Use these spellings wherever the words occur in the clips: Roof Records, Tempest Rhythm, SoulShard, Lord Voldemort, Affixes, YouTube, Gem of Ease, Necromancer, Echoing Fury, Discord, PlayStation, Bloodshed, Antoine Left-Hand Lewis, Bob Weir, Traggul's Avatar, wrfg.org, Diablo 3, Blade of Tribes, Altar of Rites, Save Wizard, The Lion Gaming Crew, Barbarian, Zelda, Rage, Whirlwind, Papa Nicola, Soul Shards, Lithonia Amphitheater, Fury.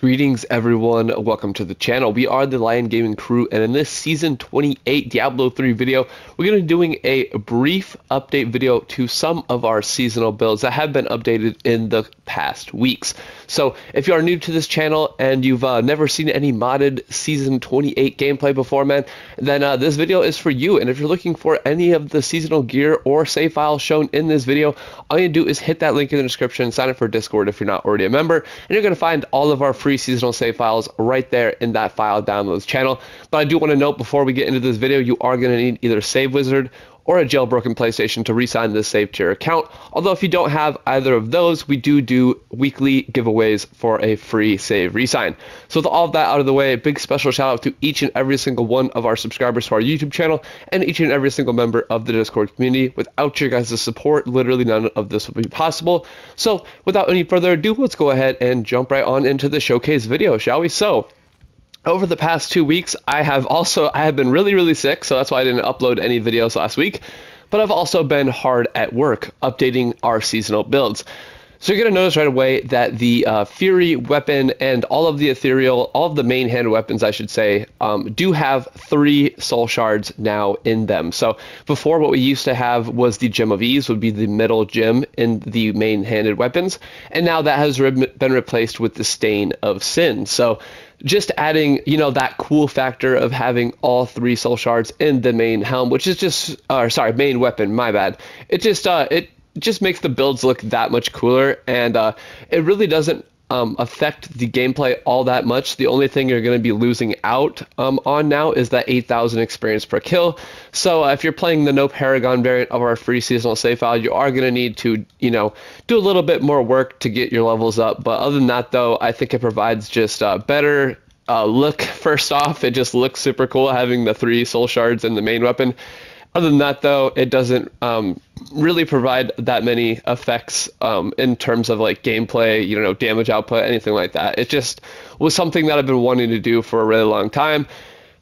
Greetings everyone, welcome to the channel. We are the Lion Gaming Crew, and in this Season 28 Diablo 3 video, we're going to be doing a brief update video to some of our seasonal builds that have been updated in the past weeks. So if you are new to this channel and you've never seen any modded Season 28 gameplay before, man, then this video is for you. And if you're looking for any of the seasonal gear or save files shown in this video, all you do is hit that link in the description, sign up for Discord if you're not already a member, and you're going to find all of our free seasonal save files right there in that file downloads channel. But I do want to note before we get into this video, you are going to need either Save Wizard or a jailbroken PlayStation to re-sign this save to your account. Although if you don't have either of those, we do weekly giveaways for a free save re-sign. So with all of that out of the way, a big special shout out to each and every single one of our subscribers to our YouTube channel and each and every single member of the Discord community. Without your guys' support, literally none of this would be possible. So without any further ado, let's go ahead and jump right on into the showcase video, shall we? So over the past 2 weeks, I have been really sick, so that's why I didn't upload any videos last week. But I've also been hard at work updating our seasonal builds. So you're going to notice right away that the Fury weapon and all of the ethereal, all of the main hand weapons, I should say, do have 3 Soul Shards now in them. So before, what we used to have was the Gem of Ease, would be the middle gem in the main-handed weapons. And now that has been replaced with the Stain of Sin. So just adding, you know, that cool factor of having all 3 Soul Shards in the main helm, which is just, sorry, main weapon, my bad. It just, it just makes the builds look that much cooler, and it really doesn't affect the gameplay all that much. The only thing you're going to be losing out on now is that 8,000 experience per kill. So if you're playing the no paragon variant of our free seasonal save file, you are going to need to, you know, do a little bit more work to get your levels up. But other than that, though, I think it provides just better look. First off, it just looks super cool having the 3 Soul Shards in the main weapon. Other than that, though, it doesn't really provide that many effects in terms of like gameplay, you know, damage output, anything like that. It just was something that I've been wanting to do for a really long time,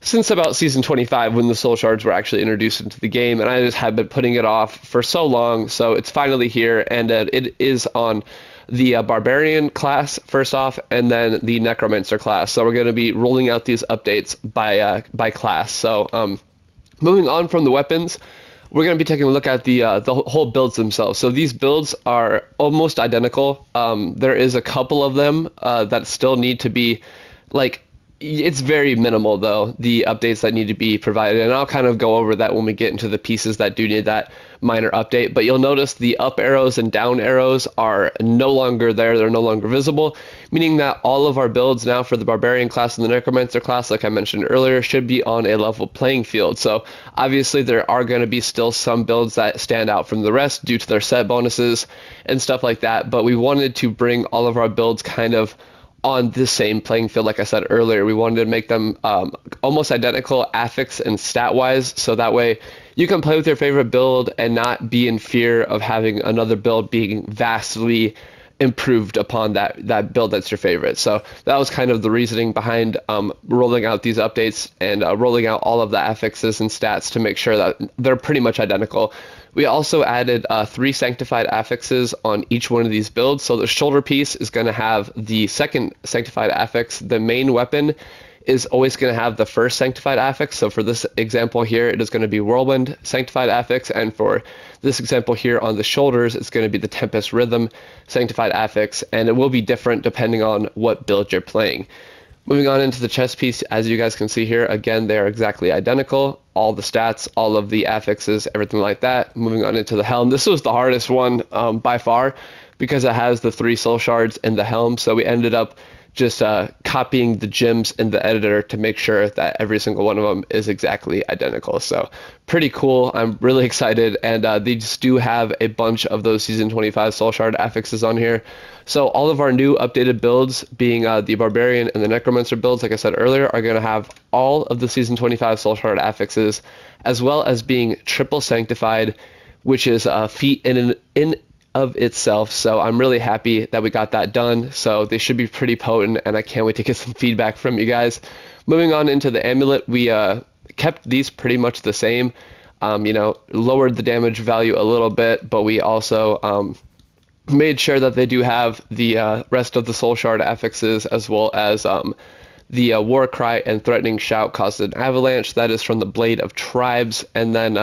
since about Season 25 when the Soul Shards were actually introduced into the game, and I just have been putting it off for so long. So it's finally here, and it is on the Barbarian class first off, and then the Necromancer class. So we're going to be rolling out these updates by class. So moving on from the weapons, we're going to be taking a look at the whole builds themselves. So these builds are almost identical. There is a couple of them that still need to be, like, it's very minimal, though, the updates that need to be provided. And I'll kind of go over that when we get into the pieces that do need that minor update. But you'll notice the up arrows and down arrows are no longer there. They're no longer visible, meaning that all of our builds now for the Barbarian class and the Necromancer class, like I mentioned earlier, should be on a level playing field. So obviously there are going to be still some builds that stand out from the rest due to their set bonuses and stuff like that. But we wanted to bring all of our builds kind of on the same playing field. Like I said earlier, we wanted to make them almost identical affix and stat-wise, so that way you can play with your favorite build and not be in fear of having another build being vastly improved upon that build that's your favorite. So that was kind of the reasoning behind rolling out these updates and rolling out all of the affixes and stats to make sure that they're pretty much identical. We also added 3 Sanctified affixes on each one of these builds. So the shoulder piece is going to have the 2nd Sanctified affix. The main weapon is always going to have the 1st Sanctified affix. So for this example here, it is going to be Whirlwind Sanctified affix, and for this example here on the shoulders, it's going to be the Tempest Rhythm Sanctified affix, and it will be different depending on what build you're playing. Moving on into the chest piece, as you guys can see here, again, they are exactly identical. All the stats, all of the affixes, everything like that. Moving on into the helm, this was the hardest one by far, because it has the 3 Soul Shards in the helm, so we ended up just copying the gems in the editor to make sure that every single one of them is exactly identical. So pretty cool. I'm really excited, and they just do have a bunch of those Season 25 Soul Shard affixes on here. So all of our new updated builds, being the Barbarian and the Necromancer builds, like I said earlier, are going to have all of the Season 25 Soul Shard affixes, as well as being triple sanctified, which is a feat in of itself. So I'm really happy that we got that done. So they should be pretty potent, and I can't wait to get some feedback from you guys. Moving on into the amulet, we kept these pretty much the same. You know, lowered the damage value a little bit, but we also made sure that they do have the rest of the Soul Shard affixes, as well as the War Cry and Threatening Shout caused an avalanche. That is from the Blade of Tribes. And then,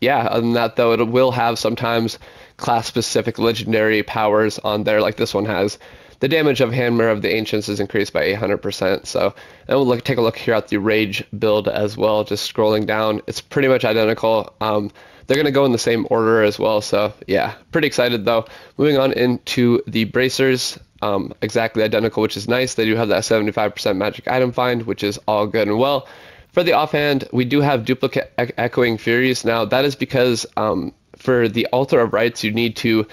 yeah, other than that, though, it will have sometimes class-specific legendary powers on there, like this one has. The damage of Hammer of the Ancients is increased by 800%. So, and we'll take a look here at the Rage build as well, just scrolling down. It's pretty much identical. They're going to go in the same order as well. So, yeah, pretty excited, though. Moving on into the Bracers. Exactly identical, which is nice. They do have that 75% magic item find, which is all good and well. For the offhand, we do have duplicate Echoing Furies. Now, that is because for the Altar of Rites, you need to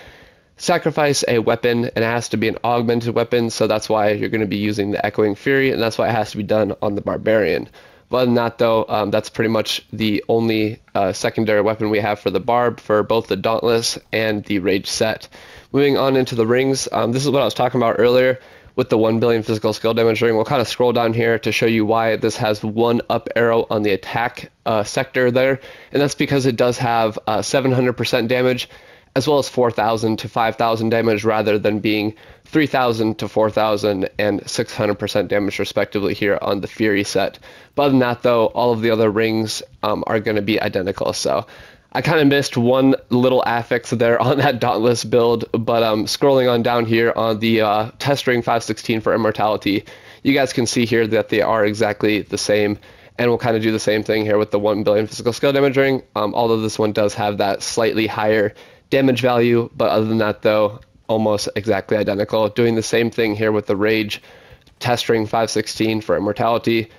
sacrifice a weapon, and it has to be an augmented weapon, so that's why you're going to be using the Echoing Fury, and that's why it has to be done on the Barbarian. But other than that, though, that's pretty much the only secondary weapon we have for the Barb, for both the Dauntless and the Rage set. Moving on into the rings, this is what I was talking about earlier with the 1 billion physical skill damage ring. We'll kind of scroll down here to show you why this has one up arrow on the attack sector there, and that's because it does have 700% damage, as well as 4,000 to 5,000 damage, rather than being 3,000 to 4,000 and 600% damage respectively here on the Fury set. But other than that, though, all of the other rings are going to be identical. So I kind of missed one little affix there on that Dauntless build, but scrolling on down here on the test ring 516 for Immortality, you guys can see here that they are exactly the same. And we'll kind of do the same thing here with the 1 billion physical skill damage ring, although this one does have that slightly higher damage value. But other than that, though, almost exactly identical. Doing the same thing here with the Rage test ring 516 for Immortality,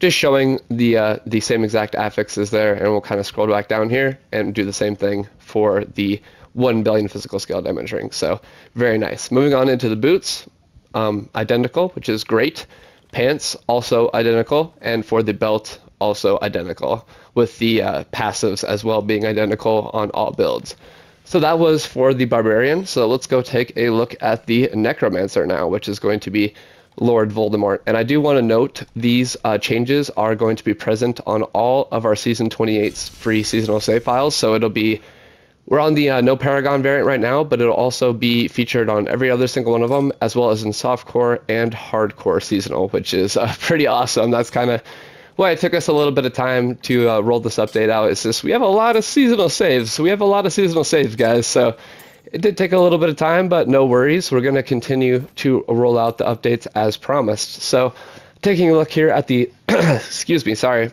just showing the same exact affixes there. And we'll kind of scroll back down here and do the same thing for the 1 billion physical scale damage ring. So very nice. Moving on into the boots, identical, which is great. Pants also identical, and for the belt also identical, with the passives as well being identical on all builds. So that was for the Barbarian. So let's go take a look at the Necromancer now, which is going to be Lord Voldemort. And I do want to note these changes are going to be present on all of our Season 28's free seasonal save files. So it'll be, we're on the No Paragon variant right now, but it'll also be featured on every other single one of them, as well as in Softcore and Hardcore Seasonal, which is pretty awesome. That's kind of why it took us a little bit of time to roll this update out. It's just, we have a lot of seasonal saves. We have a lot of seasonal saves, guys. So it did take a little bit of time, but no worries. We're going to continue to roll out the updates as promised. So taking a look here at the, excuse me, sorry.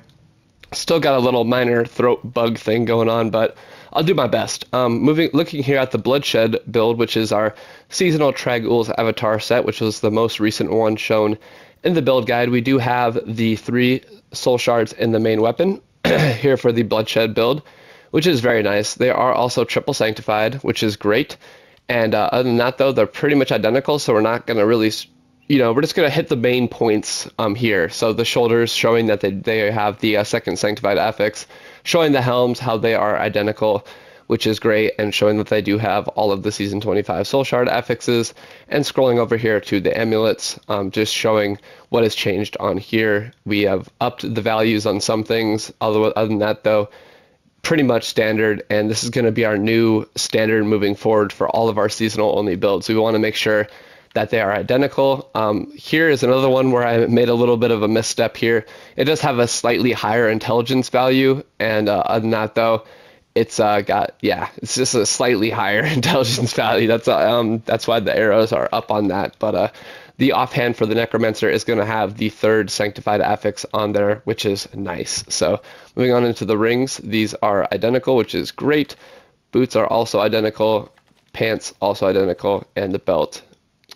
Still got a little minor throat bug thing going on, but I'll do my best. Looking here at the Bloodshed build, which is our seasonal Traggul's Avatar set, which was the most recent one shown in the build guide. We do have the 3 Soul Shards in the main weapon here for the Bloodshed build, which is very nice. They are also triple sanctified, which is great. And other than that, though, they're pretty much identical, so we're not going to really, you know, we're just going to hit the main points here. So the shoulders showing that they have the second sanctified affix, showing the helms how they are identical, which is great, and showing that they do have all of the Season 25 Soul Shard affixes. And scrolling over here to the amulets, just showing what has changed on here. We have upped the values on some things. Although other than that, though, pretty much standard, and this is going to be our new standard moving forward for all of our seasonal-only builds. We want to make sure that they are identical. Here is another one where I made a little bit of a misstep here. It does have a slightly higher intelligence value, and other than that, though, it's got, yeah, it's just a slightly higher intelligence value. That's why the arrows are up on that. But the offhand for the Necromancer is going to have the 3rd sanctified affix on there, which is nice. So moving on into the rings, these are identical, which is great. Boots are also identical, pants also identical, and the belt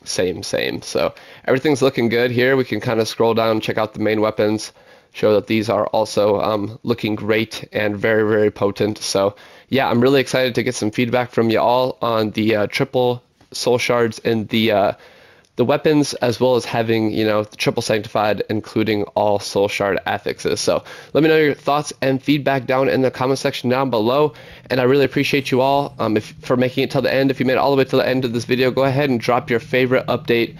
same. So everything's looking good here. We can kind of scroll down, check out the main weapons, show that these are also looking great and very, very potent. So yeah, I'm really excited to get some feedback from you all on the triple Soul Shards and the weapons, as well as having, you know, the triple sanctified, including all Soul Shard affixes. So let me know your thoughts and feedback down in the comment section down below. And I really appreciate you all for making it till the end. If you made it all the way to the end of this video, go ahead and drop your favorite update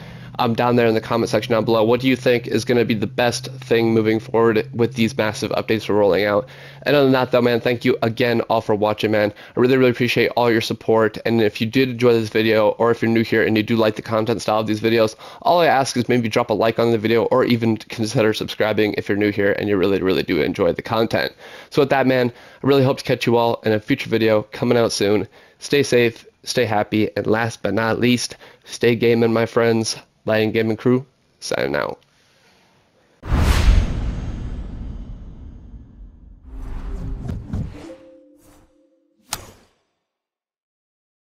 down there in the comment section down below. What do you think is going to be the best thing moving forward with these massive updates we're rolling out? And other than that, though, man, thank you again all for watching, man. I really, really appreciate all your support. And if you did enjoy this video, or if you're new here and you do like the content style of these videos, all I ask is maybe drop a like on the video, or even consider subscribing if you're new here and you really, really do enjoy the content. So with that, man, I really hope to catch you all in a future video coming out soon. Stay safe, stay happy, and last but not least, stay gaming, my friends. Lion Gaming Crew, signing out.